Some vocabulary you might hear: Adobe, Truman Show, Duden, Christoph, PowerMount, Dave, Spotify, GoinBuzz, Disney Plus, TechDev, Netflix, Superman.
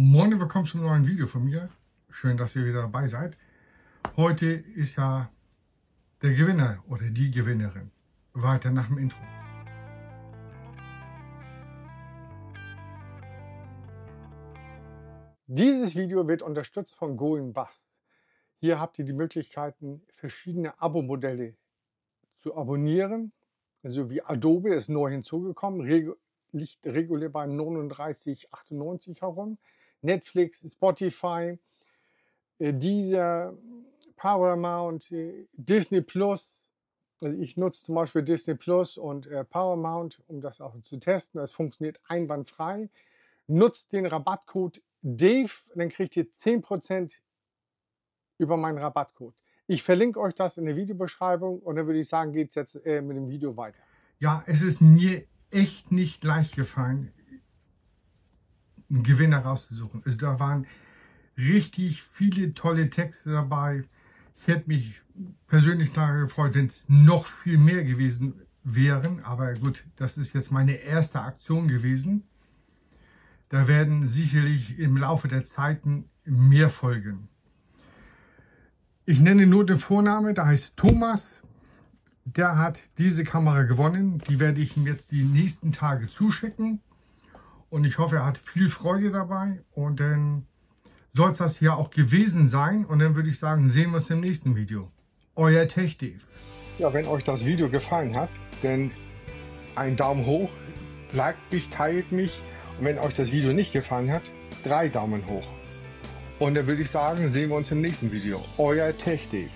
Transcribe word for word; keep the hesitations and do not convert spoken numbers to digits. Moin und willkommen zum neuen Video von mir. Schön, dass ihr wieder dabei seid. Heute ist ja der Gewinner oder die Gewinnerin. Weiter nach dem Intro. Dieses Video wird unterstützt von GoinBuzz. Hier habt ihr die Möglichkeiten, verschiedene Abo-Modelle zu abonnieren. Also wie Adobe ist neu hinzugekommen, regu liegt regulär bei neununddreißig Euro achtundneunzig herum. Netflix, Spotify, dieser PowerMount, Disney Plus. Also ich nutze zum Beispiel Disney Plus und PowerMount, um das auch zu testen. Das funktioniert einwandfrei. Nutzt den Rabattcode Dave, dann kriegt ihr zehn Prozent über meinen Rabattcode. Ich verlinke euch das in der Videobeschreibung und dann würde ich sagen, geht es jetzt äh, mit dem Video weiter. Ja, es ist mir echt nicht leicht gefallen, einen Gewinner rauszusuchen. Also da waren richtig viele tolle Texte dabei. Ich hätte mich persönlich klar gefreut, wenn es noch viel mehr gewesen wären. Aber gut, das ist jetzt meine erste Aktion gewesen. Da werden sicherlich im Laufe der Zeiten mehr folgen. Ich nenne nur den Vornamen, der heißt Thomas. Der hat diese Kamera gewonnen. Die werde ich ihm jetzt die nächsten Tage zuschicken. Und ich hoffe, er hat viel Freude dabei. Und dann soll es das hier auch gewesen sein. Und dann würde ich sagen, sehen wir uns im nächsten Video. Euer TechDev. Ja, wenn euch das Video gefallen hat, dann einen Daumen hoch, liked mich, teilt mich. Und wenn euch das Video nicht gefallen hat, drei Daumen hoch. Und dann würde ich sagen, sehen wir uns im nächsten Video. Euer TechDev.